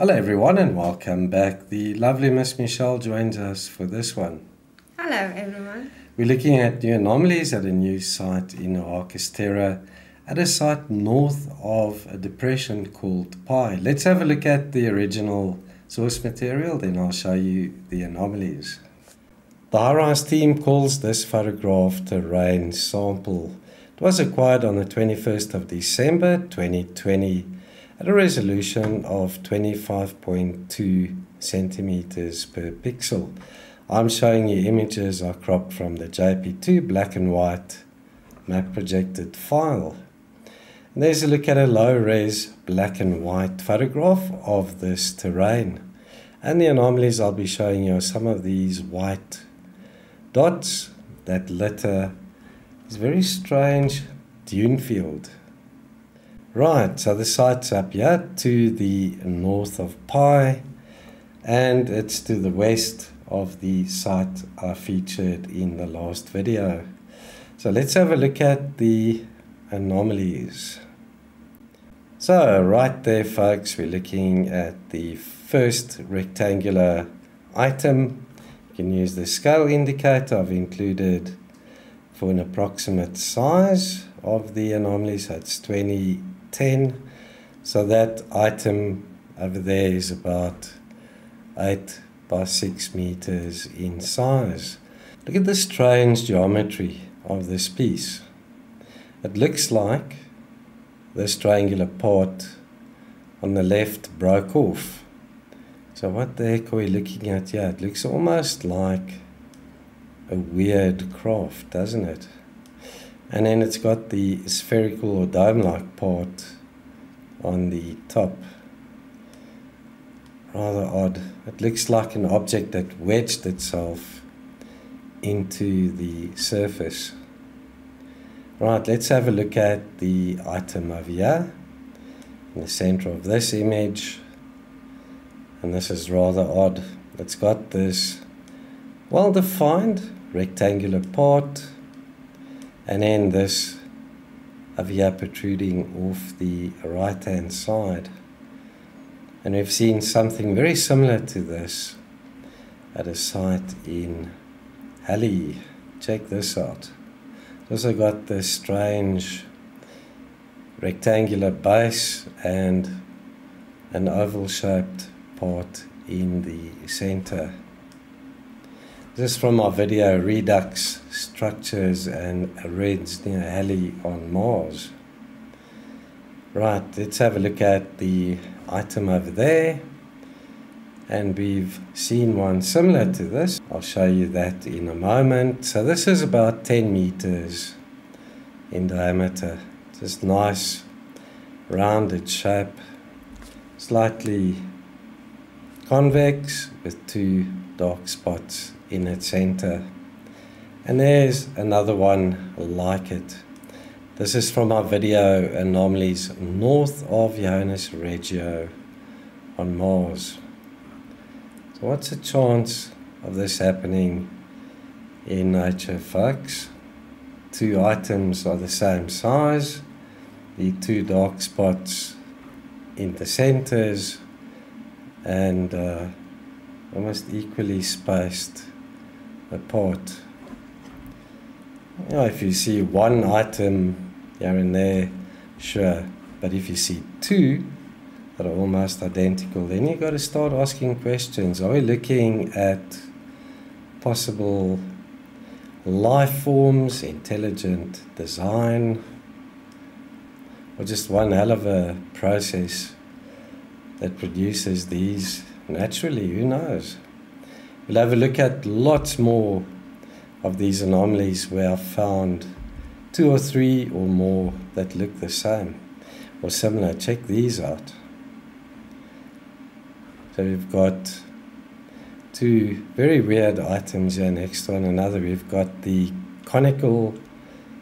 Hello everyone and welcome back. The lovely Miss Michelle joins us for this one. Hello everyone. We're looking at new anomalies at a new site in Noachis Terra, at a site north of a depression called Pi. Let's have a look at the original source material, then I'll show you the anomalies. The High Rise team calls this photograph terrain sample. It was acquired on the 21st of December 2020. At a resolution of 25.2 centimeters per pixel. I'm showing you images I cropped from the JP2 black and white map projected file. And there's a look at a low res black and white photograph of this terrain. And the anomalies I'll be showing you are some of these white dots that litter this very strange dune field. Right, so the site's up here to the north of Pi, and it's to the west of the site I featured in the last video. So let's have a look at the anomalies. So right there, folks, we're looking at the first rectangular item. You can use the scale indicator I've included for an approximate size of the anomaly, so it's 2010, so that item over there is about 8 by 6 meters in size. Look at the strange geometry of this piece. It looks like this triangular part on the left broke off. So what the heck are we looking at here? It looks almost like a weird craft, doesn't it? And then it's got the spherical or dome-like part on the top. Rather odd. It looks like an object that wedged itself into the surface. Right, let's have a look at the item over here, in the center of this image. And this is rather odd. It's got this well-defined rectangular part, and then this over here protruding off the right hand side. And we've seen something very similar to this at a site in Halley. Check this out. It's also got this strange rectangular base and an oval shaped part in the center. This is from our video Redux Structures and Reds near Halley on Mars. Right, let's have a look at the item over there. And we've seen one similar to this. I'll show you that in a moment. So this is about 10 meters in diameter. Just nice rounded shape. Slightly convex with two dark spots in its center. And there's another one like it. This is from our video anomalies north of Johannes Regio on Mars. So what's the chance of this happening in nature, folks? Two items are the same size. The two dark spots in the centers and almost equally spaced apart. You know, if you see one item here and there, sure, but if you see two that are almost identical, then you've got to start asking questions. Are we looking at possible life forms, intelligent design, or just one hell of a process that produces these naturally? Who knows? We'll have a look at lots more of these anomalies where I've found two or three or more that look the same or similar. Check these out. So we've got two very weird items here next to one another. We've got the conical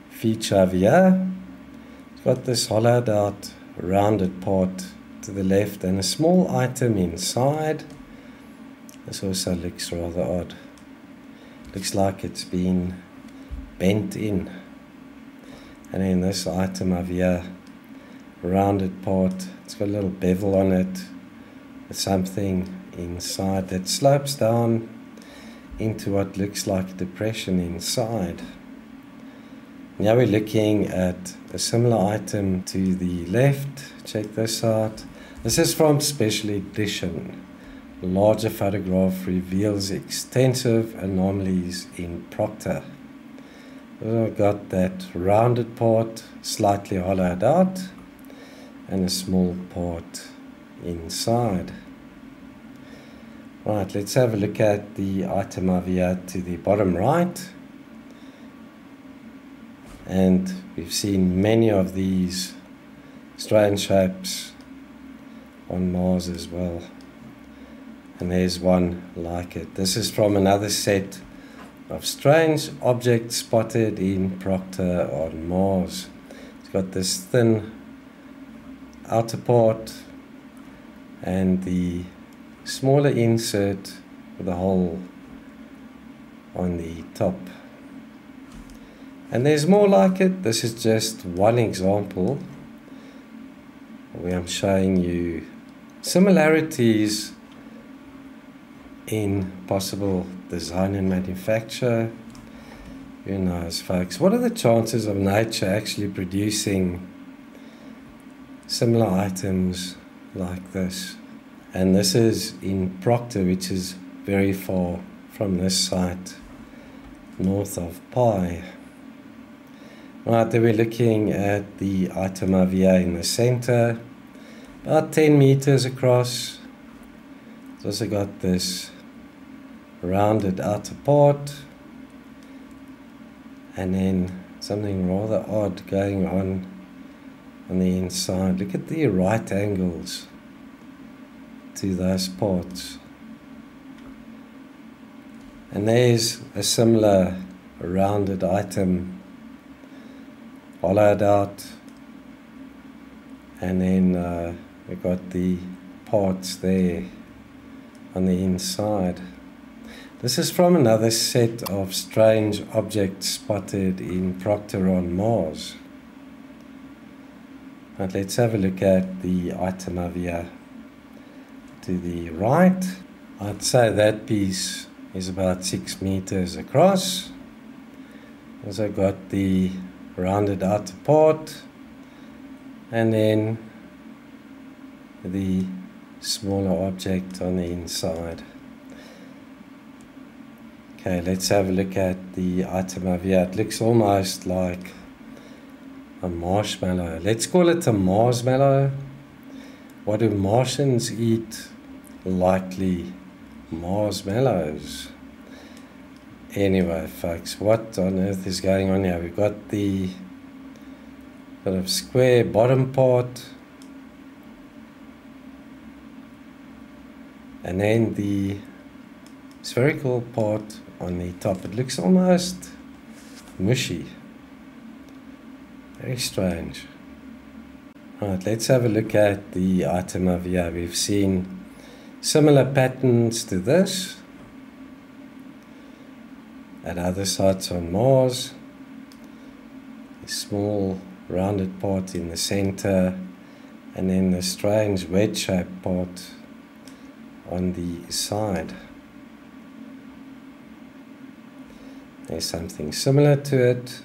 feature here. It's got this hollowed out rounded part to the left and a small item inside. This also looks rather odd. Looks like it's been bent in. And then this item over here, rounded part, it's got a little bevel on it, something inside that slopes down into what looks like a depression inside. Now we're looking at a similar item to the left. Check this out. This is from Special Edition. A larger photograph reveals extensive anomalies in Proctor. We've got that rounded part slightly hollowed out and a small part inside. Right, let's have a look at the item over here to the bottom right. And we've seen many of these strange shapes on Mars as well. And there's one like it. This is from another set of strange objects spotted in Proctor on Mars. It's got this thin outer part and the smaller insert with a hole on the top. And there's more like it. This is just one example where I'm showing you similarities in possible design and manufacture. Who knows, folks? What are the chances of nature actually producing similar items like this? And this is in Proctor, which is very far from this site, north of Pi. Right, then we're looking at the item over here in the center, about 10 meters across. It's also got this rounded outer part, and then something rather odd going on the inside. Look at the right angles to those parts. And there's a similar rounded item hollowed out, and then we've got the parts there on the inside. This is from another set of strange objects spotted in Proctor on Mars. Right, let's have a look at the item over here to the right. I'd say that piece is about 6 meters across. Also got the rounded outer part, and then the smaller object on the inside. Okay, let's have a look at the item over here. It looks almost like a marshmallow. Let's call it a Marsmallow. What do Martians eat? Likely marshmallows. Anyway, folks, what on earth is going on here? We've got the sort of square bottom part, and then the spherical part on the top. It looks almost mushy. Very strange. Right, let's have a look at the item over here. We've seen similar patterns to this at other sites on Mars. A small rounded part in the center, and then the strange wedge-shaped part on the side. There's something similar to it.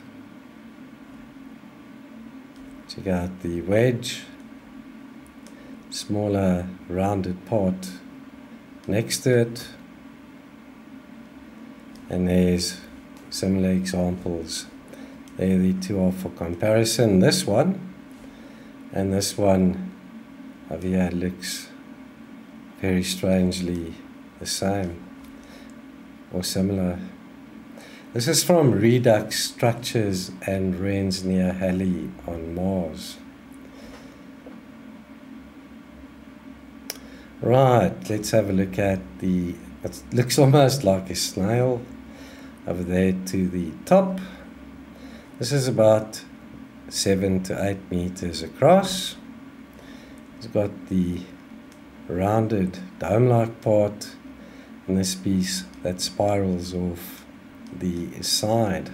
Check out the wedge, smaller rounded part next to it. And there's similar examples. There the two are for comparison. This one and this one over here looks very strangely the same or similar. This is from Redux Structures and Wrens near Halley on Mars. Right, let's have a look at the, it looks almost like a snail over there to the top. This is about 7 to 8 meters across. It's got the rounded dome-like part, and this piece that spirals off the side.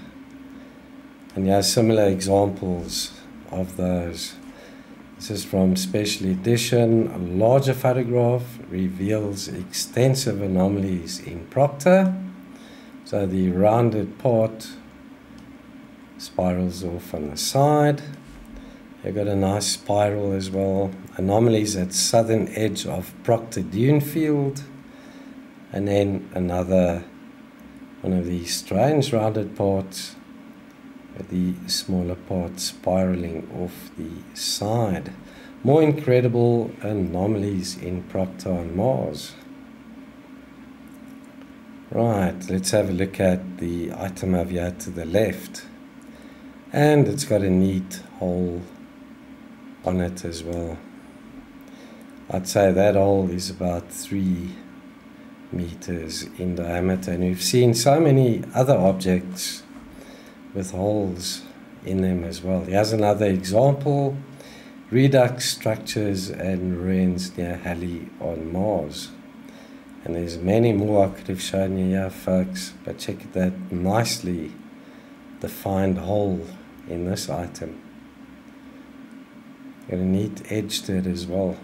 And there are similar examples of those. This is from special edition. A larger photograph reveals extensive anomalies in Proctor. So the rounded part spirals off on the side. You've got a nice spiral as well. Anomalies at southern edge of Proctor Dune Field. And then another one of these strange rounded parts, the smaller part spiraling off the side. More incredible anomalies in Proctor on Mars. Right, let's have a look at the item over here to the left. And it's got a neat hole on it as well. I'd say that hole is about 3 meters in diameter, and we've seen so many other objects with holes in them as well. Here's another example: redux structures and ruins near Halley on Mars. And there's many more I could have shown you here, folks, but check that nicely defined hole in this item. Got a neat edge to it as well.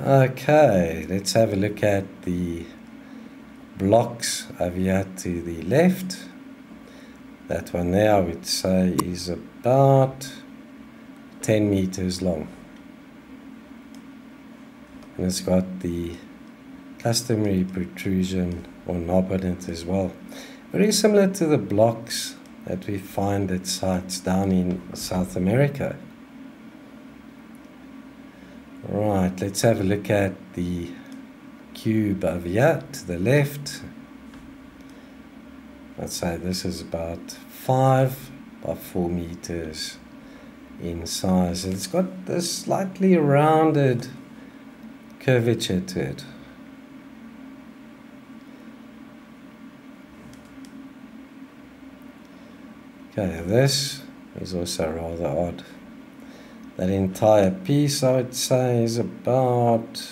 Okay, let's have a look at the blocks over here to the left. That one there, I would say, is about 10 meters long, and it's got the customary protrusion or knob on it as well. Very similar to the blocks that we find at sites down in South America. Right, let's have a look at the cube over here to the left. I'd say this is about 5 by 4 meters in size, and it's got this slightly rounded curvature to it. Okay, this is also rather odd. That entire piece, I would say, is about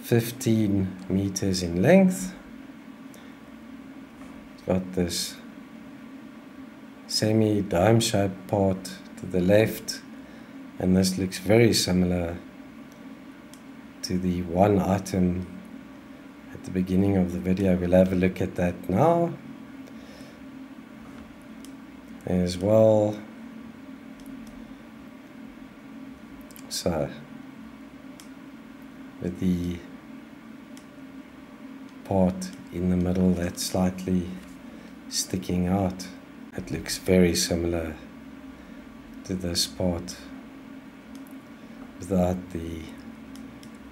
15 meters in length. It's got this semi-dome shaped part to the left, and this looks very similar to the one item at the beginning of the video. We'll have a look at that now as well. So, with the part in the middle that's slightly sticking out, it looks very similar to this part without the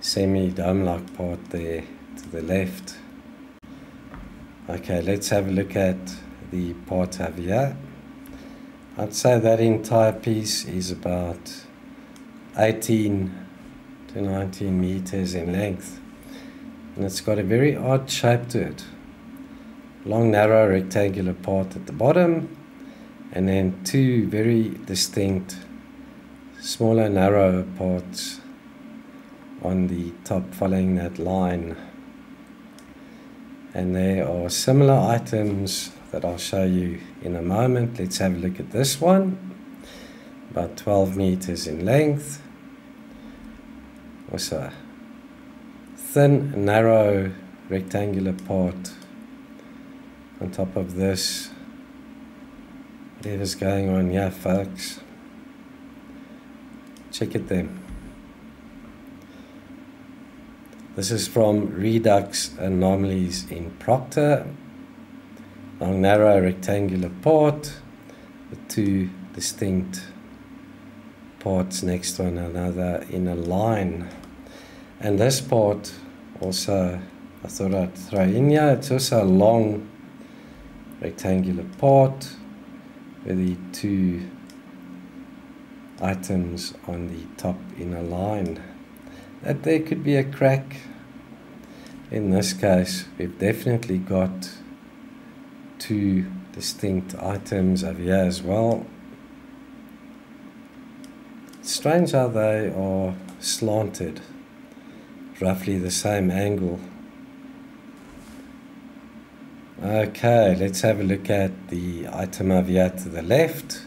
semi-dome-like part there to the left. Okay, let's have a look at the part over here. I'd say that entire piece is about 18 to 19 meters in length, and it's got a very odd shape to it. Long, narrow rectangular part at the bottom, and then two very distinct smaller, narrow parts on the top following that line. And there are similar items that I'll show you in a moment. Let's have a look at this one. About 12 meters in length. Also, thin, narrow, rectangular part on top of this. Whatever's going on here, folks, check it then. This is from Redux Anomalies in Proctor. Long, narrow, rectangular part with two distinct parts next to one another in a line. And this part also, I thought I'd throw in here, it's also a long rectangular part with the two items on the top in a line. That there could be a crack. In this case, we've definitely got two distinct items over here as well. Strange how they are slanted, roughly the same angle. Okay, let's have a look at the item over here to the left,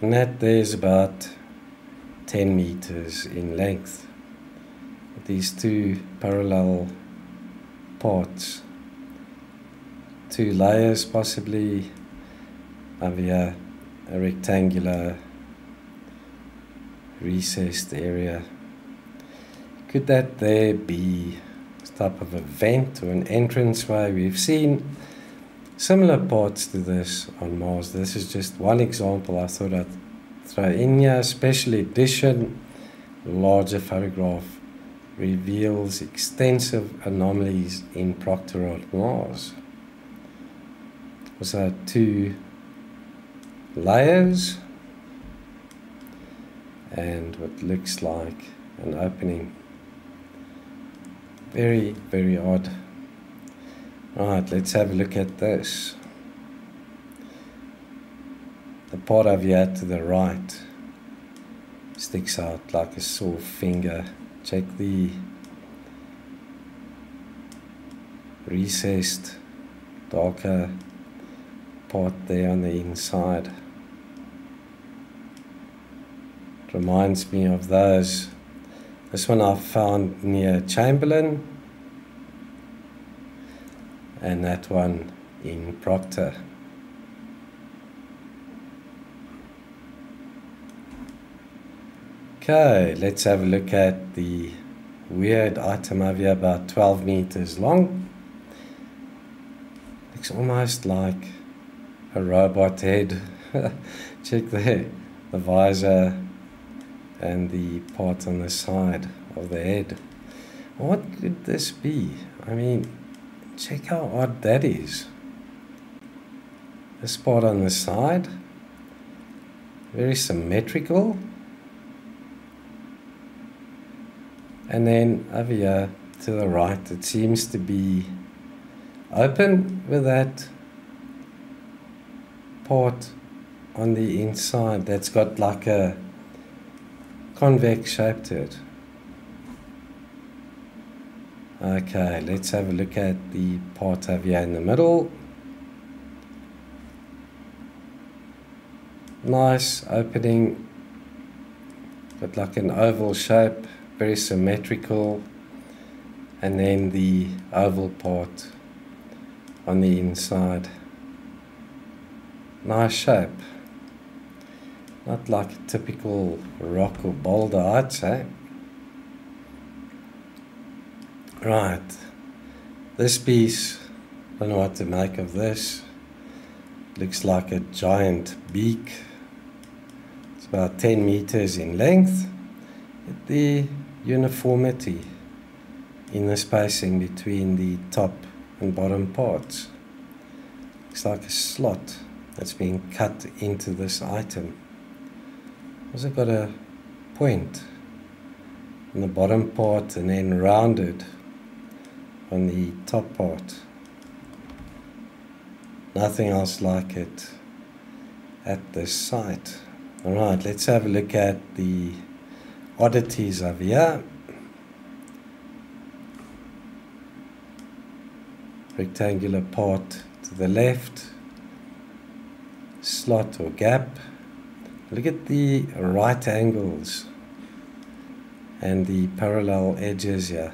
and that there's about 10 meters in length. These two parallel parts, two layers possibly, over here a rectangular recessed area. Could that there be type of a vent or an entranceway? We've seen similar parts to this on Mars. This is just one example I thought I'd throw in here. Special edition, larger photograph reveals extensive anomalies in Proctor on Mars. Also two layers and what looks like an opening. Very, very odd. Right, let's have a look at this. The part over here to the right sticks out like a sore finger. Check the recessed, darker part there on the inside. It reminds me of those. This one I found near Chamberlain, and that one in Proctor. Okay, let's have a look at the weird item over here, about 12 meters long. Looks almost like a robot head. Check there, the visor and the part on the side of the head. What could this be? I mean, check how odd that is. This part on the side, very symmetrical. And then over here to the right, it seems to be open with that part on the inside that's got like a convex shape to it. Okay, let's have a look at the part over here in the middle. Nice opening, got like an oval shape, very symmetrical, and then the oval part on the inside. Nice shape. Not like a typical rock or boulder, I'd say. Right, this piece, I don't know what to make of this. Looks like a giant beak. It's about 10 meters in length. At the uniformity in the spacing between the top and bottom parts. Looks like a slot that's been cut into this item. Also got a point on the bottom part and then rounded on the top part. Nothing else like it at this site. Alright, let's have a look at the oddities over here. Rectangular part to the left, slot or gap. Look at the right angles and the parallel edges here.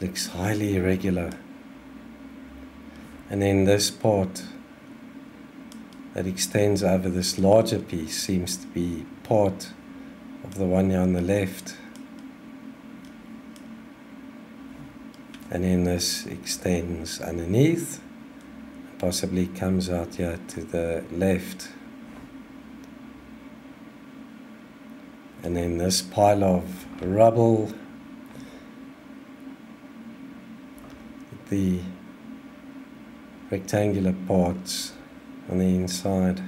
Looks highly irregular. And then this part that extends over this larger piece seems to be part of the one here on the left. And then this extends underneath. Possibly comes out here to the left, and then this pile of rubble, the rectangular parts on the inside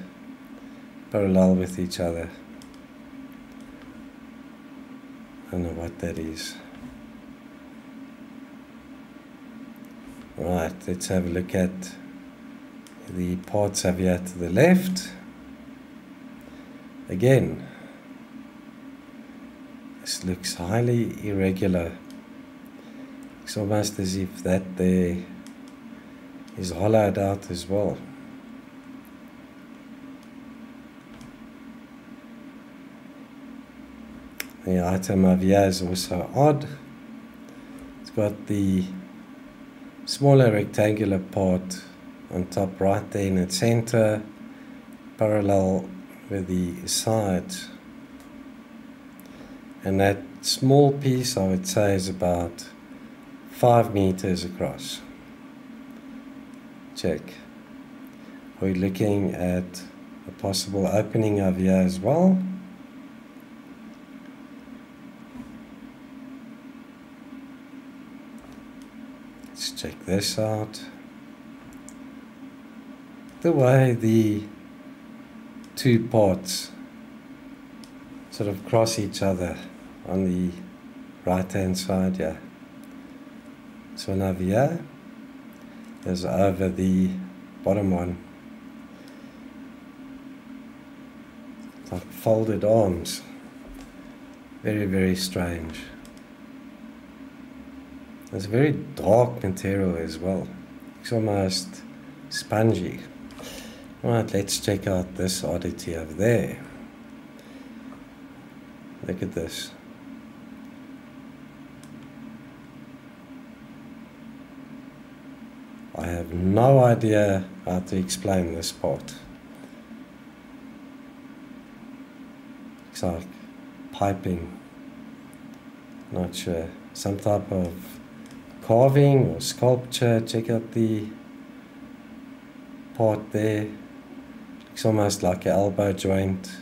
parallel with each other. I don't know what that is. Right, let's have a look at the parts over here to the left. Again, this looks highly irregular. It's almost as if that there is hollowed out as well. The item of here is also odd. It's got the smaller rectangular part on top right there in its center, parallel with the sides. And that small piece, I would say, is about 5 meters across. Check. We're looking at a possible opening over here as well. Let's check this out. The way the two parts sort of cross each other on the right hand side, yeah. So now here is over the bottom one. Like folded arms. Very, very strange. It's a very dark material as well. It's almost spongy. Right, let's check out this oddity over there. Look at this. I have no idea how to explain this part. Looks like piping. Not sure. Some type of carving or sculpture. Check out the part there. Looks almost like an elbow joint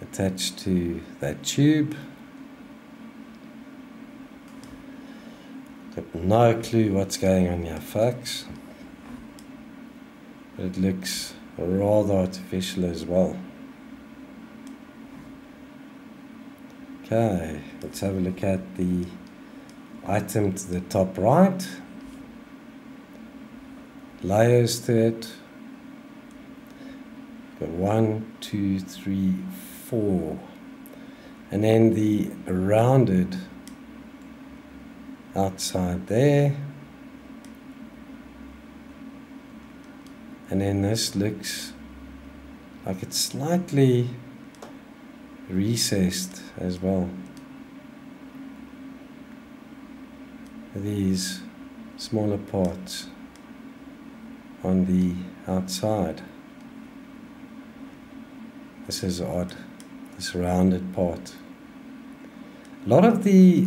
attached to that tube. I've no clue what's going on here, folks. But it looks rather artificial as well. Okay, let's have a look at the item to the top right. Layers to it. Got 1, 2, 3, 4. And then the rounded outside there, and then this looks like it's slightly recessed as well. These smaller parts on the outside. This is odd, this rounded part. A lot of the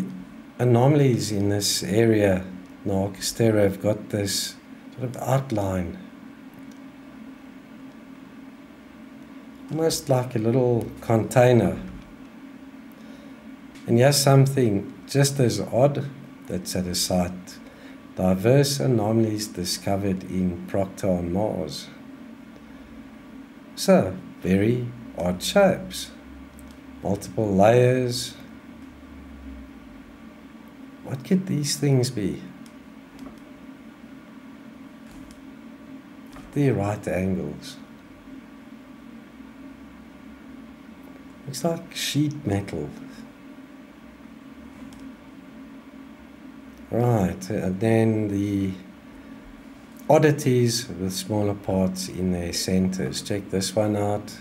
anomalies in this area, Noachis Terra, have got this sort of outline, almost like a little container. And here's something just as odd that's at a site: diverse anomalies discovered in Proctor on Mars. So, very odd shapes, multiple layers. What could these things be? The right angles. Looks like sheet metal. Right, and then the oddities with smaller parts in their centers. Check this one out.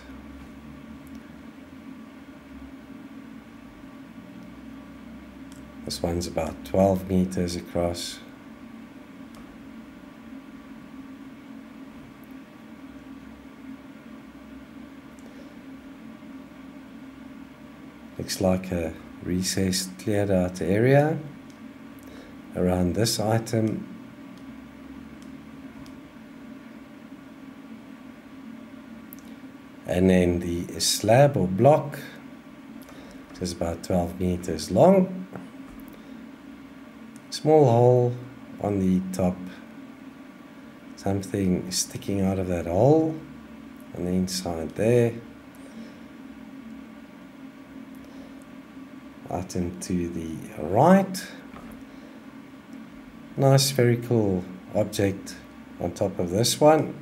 This one's about 12 meters across. Looks like a recessed, cleared out area around this item. And then the slab or block, which is about 12 meters long. Small hole on the top, something sticking out of that hole on the inside there. Item to the right, nice spherical object on top of this one,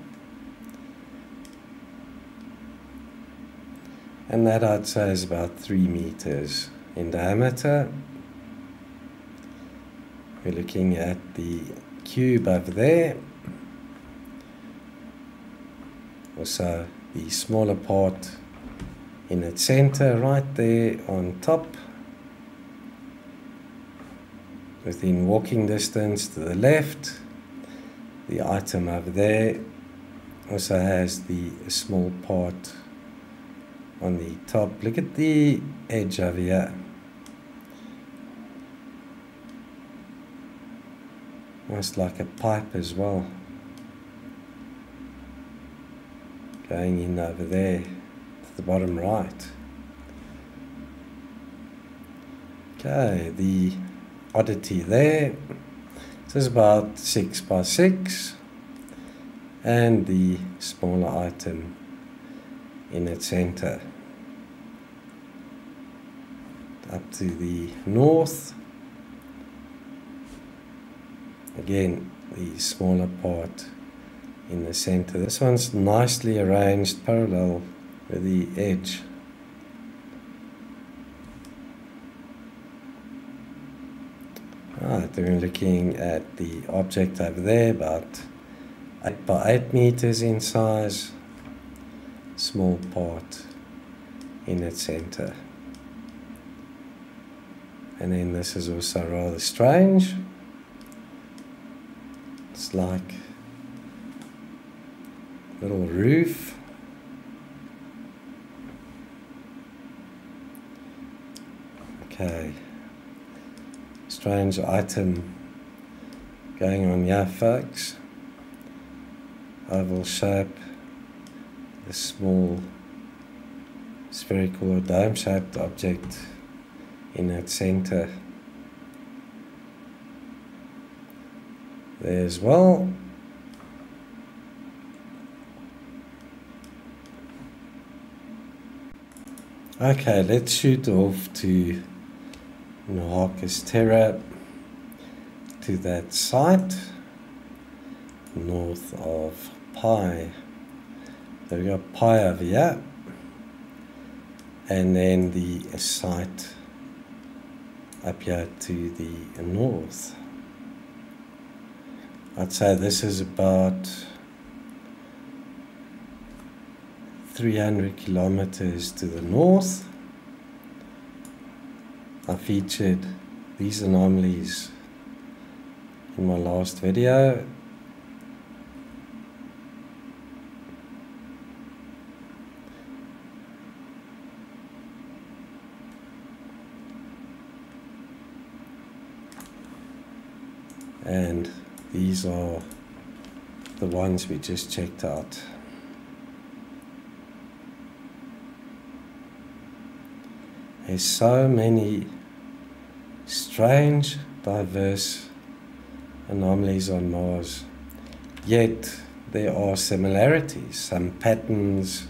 and that I'd say is about 3 meters in diameter. We're looking at the cube over there. Also the smaller part in its center right there on top, within walking distance to the left. The item over there also has the small part on the top. Look at the edge over here. Almost like a pipe as well, going in over there to the bottom right. Okay, the oddity there. This is about 6 by 6, and the smaller item in its center. Up to the north. Again, the smaller part in the center. This one's nicely arranged parallel with the edge. Right, we're looking at the object over there, about 8 by 8 meters in size. Small part in its center. And then this is also rather strange. It's like a little roof. Okay, strange item going on here, folks. Oval shape, a small spherical or dome shaped object in its center. There as well. Okay, let's shoot off to Noachis Terra, to that site north of Pi. There we got Pi over here, and then the site up here to the north. I'd say this is about 300 kilometers to the north. I featured these anomalies in my last video. And these are the ones we just checked out. There's so many strange, diverse anomalies on Mars, yet there are similarities, some patterns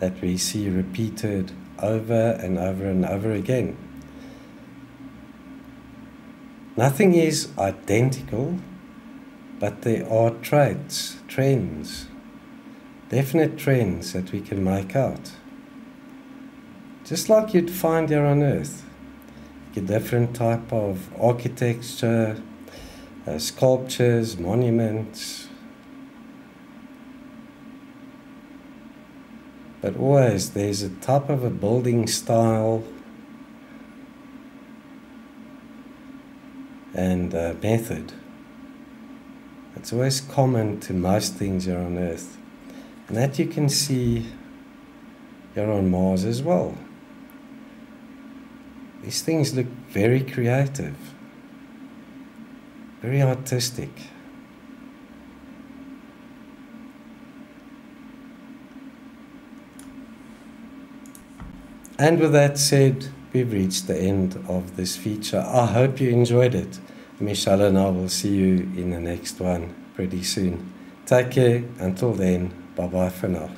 that we see repeated over and over and over again. Nothing is identical, but there are traits, trends, definite trends that we can make out. Just like you'd find here on Earth. A different type of architecture, sculptures, monuments. But always there's a type of a building style and method. It's always common to most things here on Earth, and that you can see here on Mars as well. These things look very creative, very artistic. And with that said, we've reached the end of this feature. I hope you enjoyed it. Michelle and I will see you in the next one pretty soon. Take care. Until then, bye bye for now.